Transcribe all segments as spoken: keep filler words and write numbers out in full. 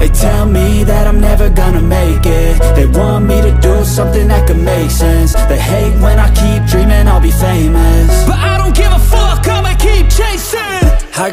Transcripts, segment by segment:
They tell me that I'm never gonna make it. They want me to do something that could make sense. They hate when I keep dreaming I'll be famous, but I don't give a fuck, I'ma keep chasing. I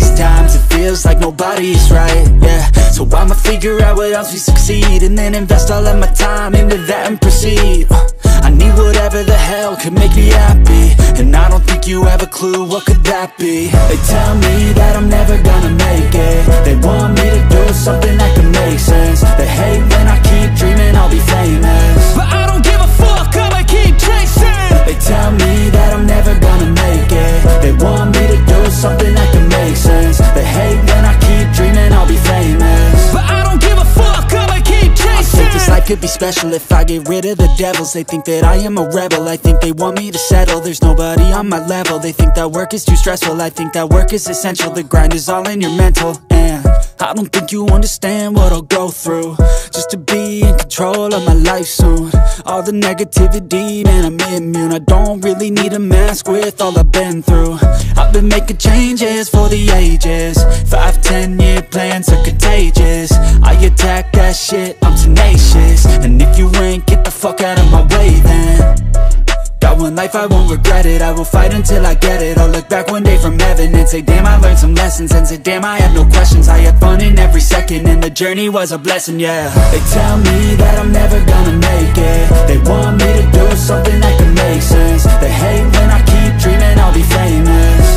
times it feels like nobody's right, yeah. So I'ma figure out what else we succeed, and then invest all of my time into that and proceed. I need whatever the hell could make me happy, and I don't think you have a clue what could that be. They tell me that I'm never gonna make it. They want me to do something that can make sense. They hate when I keep dreaming I'll be famous, but I don't give a fuck, I'ma keep chasing. They tell me that I'm never gonna make it. They want me to do something that can make sense. They hate when I keep dreaming I'll be famous, but I don't give a fuck, I'ma keep chasing. I think this life could be special if I get rid of the devils. They think that I am a rebel, I think they want me to settle. There's nobody on my level, they think that work is too stressful. I think that work is essential, the grind is all in your mental. And I don't think you understand what I'll go through just to be in control of my life soon. All the negativity, man, I'm immune. I don't really need a mask with all I've been through. I've been making changes for the ages. Five, ten year plans are contagious. I attack that shit, I'm tenacious. And if you ain't, get the fuck out of my way then. Got one life, I won't regret it. I will fight until I get it. I'll look back one day from heaven and say damn, I learned some lessons. And say damn, I had no questions. I had fun in every second, and the journey was a blessing, yeah. They tell me that I'm never gonna make it. They want me to do something that can make sense. They hate when I keep dreaming I'll be famous,